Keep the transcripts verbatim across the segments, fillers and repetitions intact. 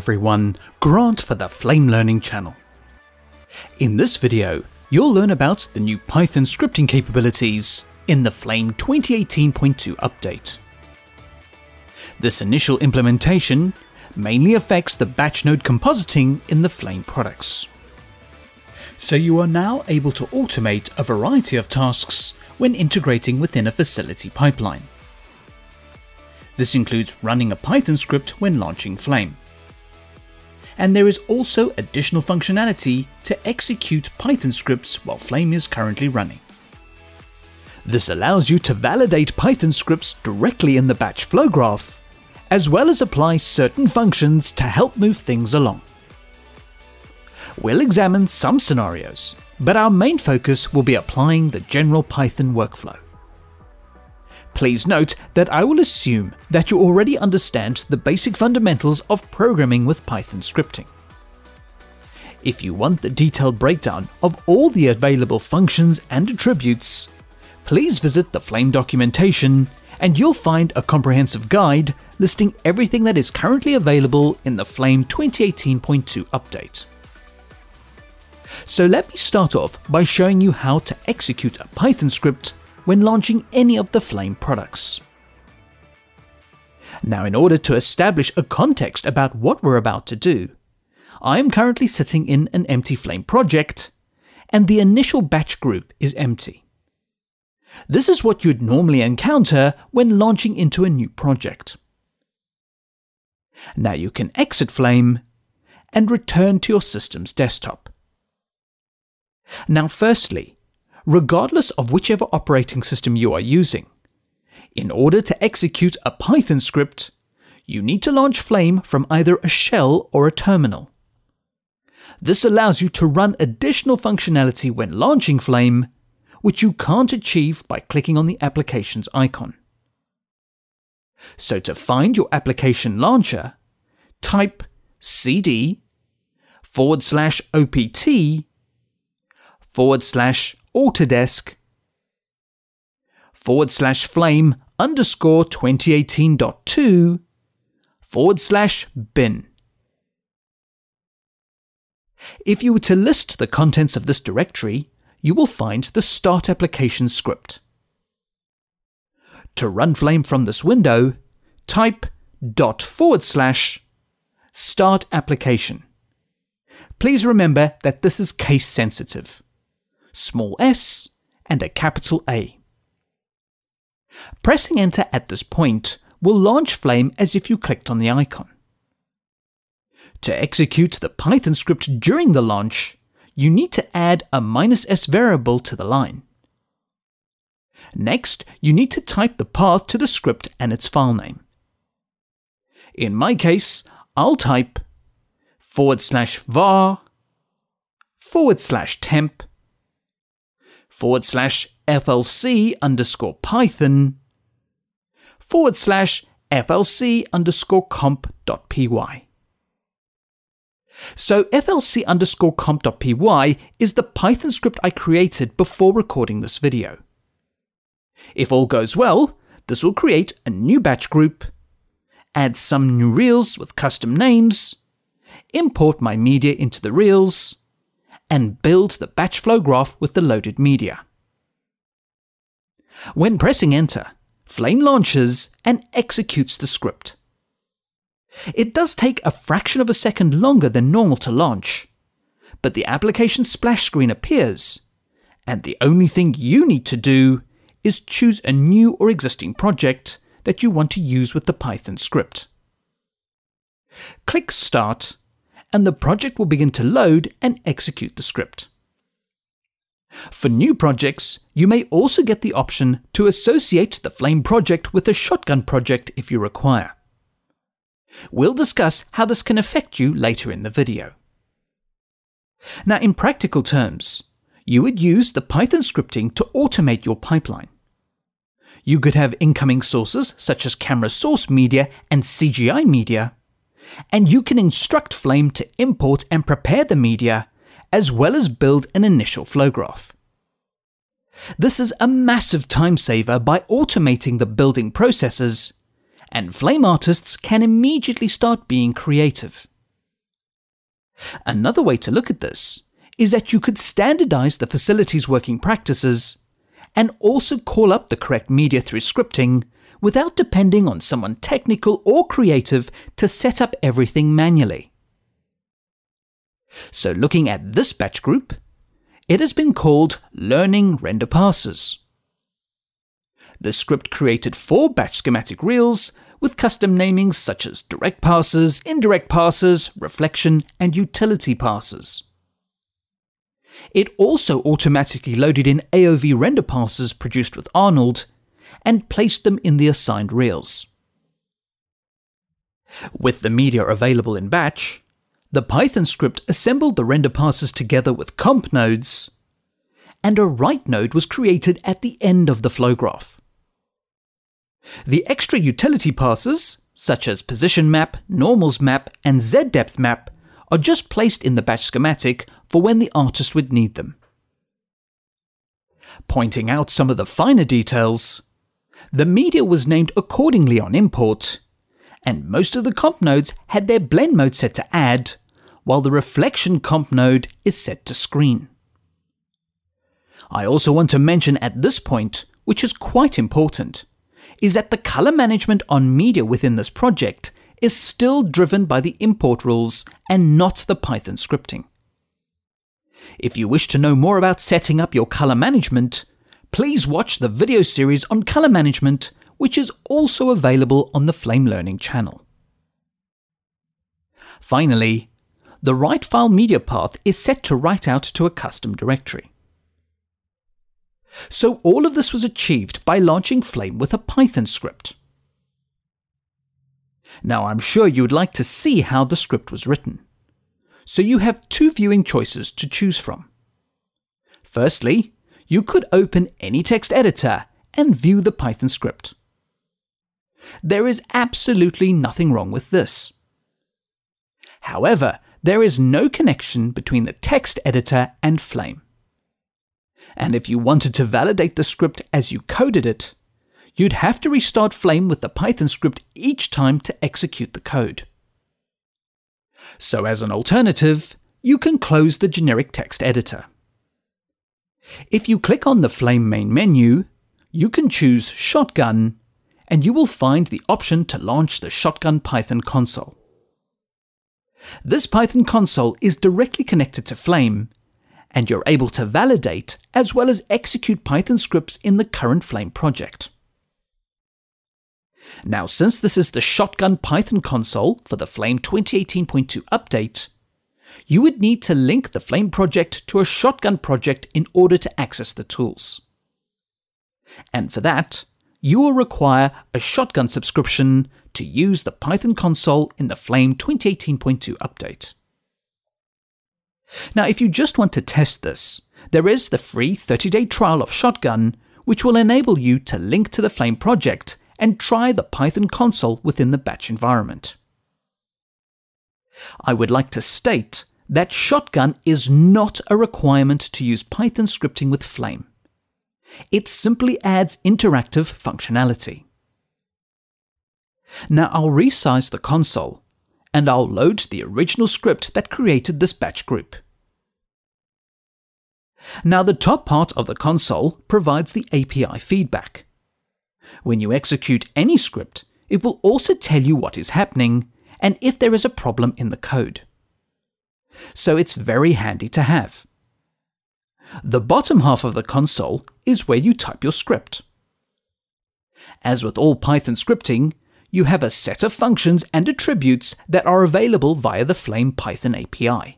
everyone, Grant for the Flame Learning Channel. In this video, you'll learn about the new Python scripting capabilities in the Flame twenty eighteen point two update. This initial implementation mainly affects the batch node compositing in the Flame products. So you are now able to automate a variety of tasks when integrating within a facility pipeline. This includes running a Python script when launching Flame. And there is also additional functionality to execute Python scripts while Flame is currently running. This allows you to validate Python scripts directly in the batch flow graph, as well as apply certain functions to help move things along. We'll examine some scenarios, but our main focus will be applying the general Python workflow. Please note that I will assume that you already understand the basic fundamentals of programming with Python scripting. If you want the detailed breakdown of all the available functions and attributes, please visit the Flame documentation and you'll find a comprehensive guide listing everything that is currently available in the Flame twenty eighteen point two update. So let me start off by showing you how to execute a Python script when launching any of the Flame products. Now, in order to establish a context about what we're about to do, I am currently sitting in an empty Flame project, and the initial batch group is empty. This is what you'd normally encounter when launching into a new project. Now you can exit Flame and return to your system's desktop. Now, firstly, regardless of whichever operating system you are using, in order to execute a Python script, you need to launch Flame from either a shell or a terminal. This allows you to run additional functionality when launching Flame, which you can't achieve by clicking on the application's icon. So to find your application launcher, type cd forward slash opt forward slash Autodesk forward slash flame underscore twenty eighteen point two forward slash bin. If you were to list the contents of this directory, you will find the Start Application script. To run Flame from this window, type dot forward slash start application. Please remember that this is case sensitive. Small s and a capital A. Pressing enter at this point will launch Flame as if you clicked on the icon. To execute the Python script during the launch, you need to add a minus s variable to the line. Next, you need to type the path to the script and its file name. In my case, I'll type forward slash var forward slash temp forward slash flc underscore python forward slash flc underscore comp dot py. So flc underscore comp dot py is the Python script I created before recording this video. If all goes well, this will create a new batch group, add some new reels with custom names, import my media into the reels, and build the batch flow graph with the loaded media. When pressing enter, Flame launches and executes the script. It does take a fraction of a second longer than normal to launch, but the application splash screen appears, and the only thing you need to do is choose a new or existing project that you want to use with the Python script. Click Start, and the project will begin to load and execute the script. For new projects, you may also get the option to associate the Flame project with a Shotgun project if you require. We'll discuss how this can affect you later in the video. Now, in practical terms, you would use the Python scripting to automate your pipeline. You could have incoming sources such as camera source media and C G I media, and you can instruct Flame to import and prepare the media, as well as build an initial flow graph. This is a massive time saver by automating the building processes, and Flame artists can immediately start being creative. Another way to look at this is that you could standardize the facility's working practices and also call up the correct media through scripting without depending on someone technical or creative to set up everything manually. So looking at this batch group, it has been called Learning Render Passes. The script created four batch schematic reels with custom namings such as direct passes, indirect passes, reflection, and utility passes. It also automatically loaded in A O V render passes produced with Arnold and placed them in the assigned reels. With the media available in batch, the Python script assembled the render passes together with comp nodes, and a write node was created at the end of the flow graph. The extra utility passes, such as position map, normals map, and z-depth map, are just placed in the batch schematic for when the artist would need them. Pointing out some of the finer details, the media was named accordingly on import, and most of the comp nodes had their blend mode set to add, while the reflection comp node is set to screen. I also want to mention at this point, which is quite important, is that the color management on media within this project is still driven by the import rules and not the Python scripting. If you wish to know more about setting up your color management, please watch the video series on color management, which is also available on the Flame Learning channel. Finally, the write file media path is set to write out to a custom directory. So all of this was achieved by launching Flame with a Python script. Now I'm sure you would like to see how the script was written. So you have two viewing choices to choose from. Firstly, you could open any text editor and view the Python script. There is absolutely nothing wrong with this. However, there is no connection between the text editor and Flame. And if you wanted to validate the script as you coded it, you'd have to restart Flame with the Python script each time to execute the code. So as an alternative, you can close the generic text editor. If you click on the Flame main menu, you can choose Shotgun, and you will find the option to launch the Shotgun Python console. This Python console is directly connected to Flame, and you're able to validate as well as execute Python scripts in the current Flame project. Now, since this is the Shotgun Python console for the Flame twenty eighteen point two update, you would need to link the Flame project to a Shotgun project in order to access the tools. And for that, you will require a Shotgun subscription to use the Python console in the Flame twenty eighteen point two update. Now, if you just want to test this, there is the free thirty day trial of Shotgun, which will enable you to link to the Flame project and try the Python console within the batch environment. I would like to state that Shotgun is not a requirement to use Python scripting with Flame. It simply adds interactive functionality. Now I'll resize the console, and I'll load the original script that created this batch group. Now the top part of the console provides the A P I feedback. When you execute any script, it will also tell you what is happening and if there is a problem in the code. So it's very handy to have. The bottom half of the console is where you type your script. As with all Python scripting, you have a set of functions and attributes that are available via the Flame Python A P I.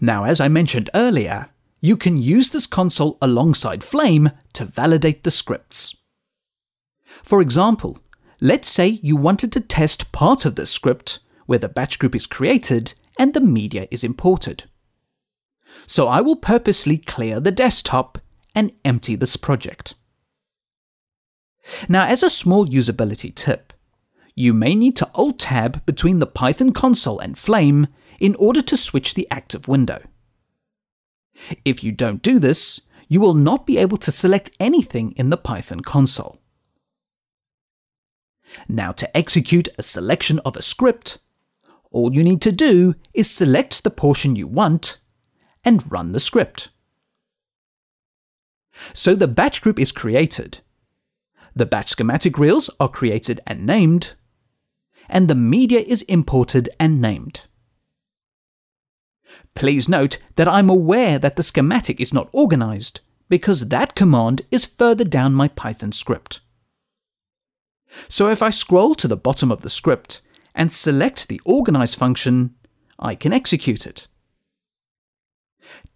Now, as I mentioned earlier, you can use this console alongside Flame to validate the scripts. For example, let's say you wanted to test part of this script where the batch group is created and the media is imported. So I will purposely clear the desktop and empty this project. Now, as a small usability tip, you may need to Alt-Tab between the Python console and Flame in order to switch the active window. If you don't do this, you will not be able to select anything in the Python console. Now, to execute a selection of a script, all you need to do is select the portion you want and run the script. So the batch group is created, the batch schematic reels are created and named, and the media is imported and named. Please note that I'm aware that the schematic is not organized, because that command is further down my Python script. So if I scroll to the bottom of the script and select the organize function, I can execute it.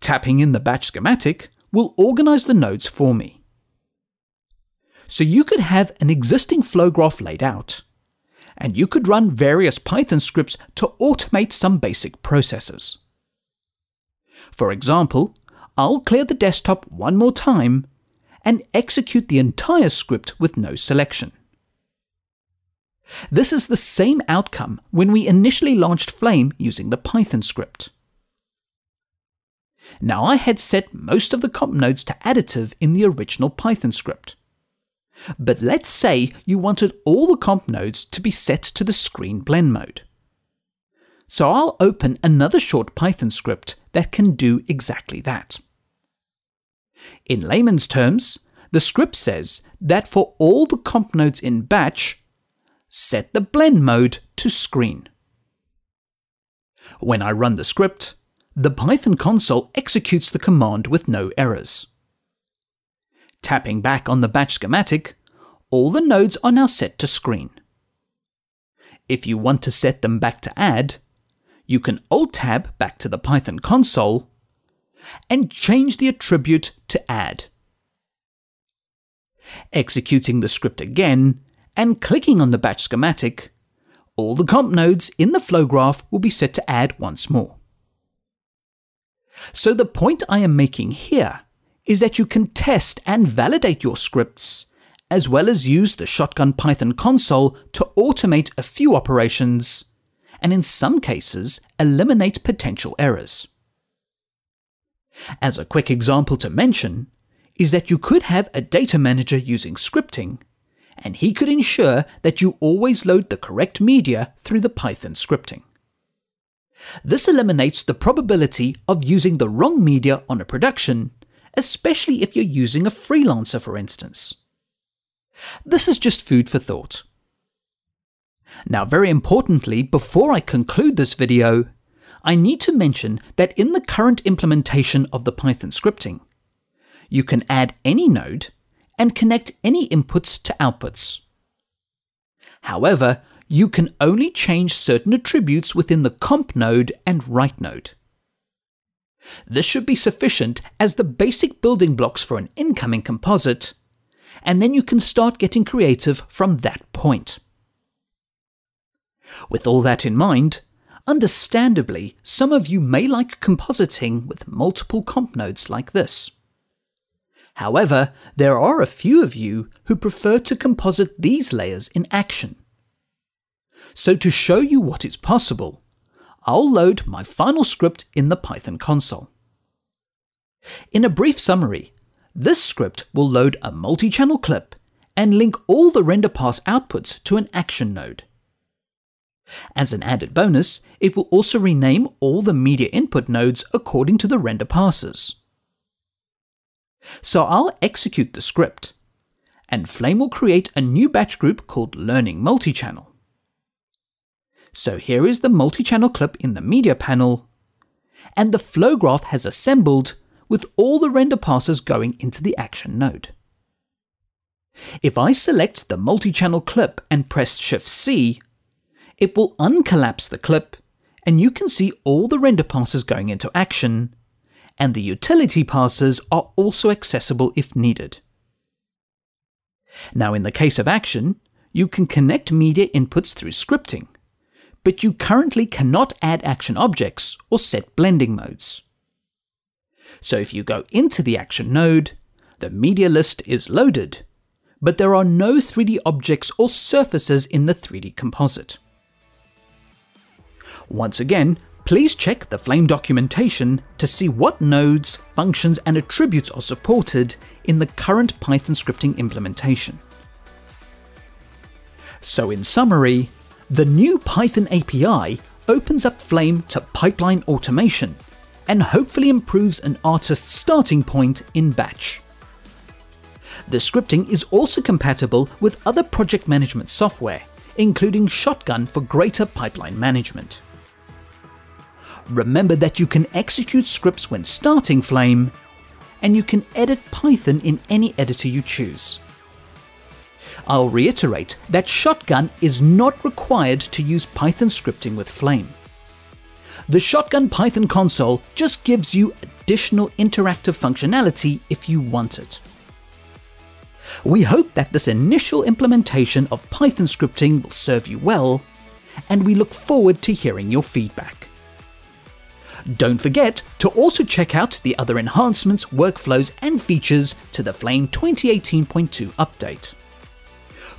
Tapping in the batch schematic will organize the nodes for me. So you could have an existing flow graph laid out, and you could run various Python scripts to automate some basic processes. For example, I'll clear the desktop one more time and execute the entire script with no selection. This is the same outcome when we initially launched Flame using the Python script. Now I had set most of the comp nodes to additive in the original Python script. But let's say you wanted all the comp nodes to be set to the screen blend mode. So I'll open another short Python script that can do exactly that. In layman's terms, the script says that for all the comp nodes in batch, set the blend mode to screen. When I run the script, the Python console executes the command with no errors. Tapping back on the batch schematic, all the nodes are now set to screen. If you want to set them back to add, you can Alt-Tab back to the Python console and change the attribute to add. Executing the script again and clicking on the batch schematic, all the comp nodes in the flow graph will be set to add once more. So the point I am making here is that you can test and validate your scripts, as well as use the Shotgun Python console to automate a few operations, and in some cases, eliminate potential errors. As a quick example to mention, is that you could have a data manager using scripting, and he could ensure that you always load the correct media through the Python scripting. This eliminates the probability of using the wrong media on a production, especially if you're using a freelancer, for instance. This is just food for thought. Now, very importantly, before I conclude this video, I need to mention that in the current implementation of the Python scripting, you can add any node and connect any inputs to outputs. However, you can only change certain attributes within the comp node and write node. This should be sufficient as the basic building blocks for an incoming composite, and then you can start getting creative from that point. With all that in mind, understandably, some of you may like compositing with multiple comp nodes like this. However, there are a few of you who prefer to composite these layers in action. So to show you what is possible, I'll load my final script in the Python console. In a brief summary, this script will load a multi-channel clip and link all the render pass outputs to an action node. As an added bonus, it will also rename all the media input nodes according to the render passes. So I'll execute the script, and Flame will create a new batch group called Learning Multichannel. So here is the multi-channel clip in the media panel, and the flow graph has assembled with all the render passes going into the action node. If I select the multi-channel clip and press Shift C, it will uncollapse the clip, and you can see all the render passes going into action, and the utility passes are also accessible if needed. Now in the case of action, you can connect media inputs through scripting, but you currently cannot add action objects or set blending modes. So if you go into the action node, the media list is loaded, but there are no three D objects or surfaces in the three D composite. Once again, please check the Flame documentation to see what nodes, functions, and attributes are supported in the current Python scripting implementation. So in summary, the new Python A P I opens up Flame to pipeline automation, and hopefully improves an artist's starting point in Batch. The scripting is also compatible with other project management software, including Shotgun for greater pipeline management. Remember that you can execute scripts when starting Flame, and you can edit Python in any editor you choose. I'll reiterate that Shotgun is not required to use Python scripting with Flame. The Shotgun Python console just gives you additional interactive functionality if you want it. We hope that this initial implementation of Python scripting will serve you well, and we look forward to hearing your feedback. Don't forget to also check out the other enhancements, workflows, and features to the Flame twenty eighteen point two update.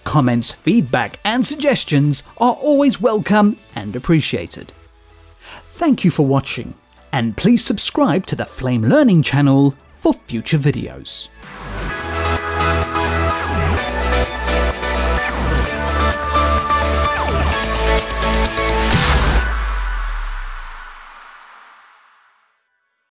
Comments, feedback, and suggestions are always welcome and appreciated. Thank you for watching, and please subscribe to the Flame Learning Channel for future videos.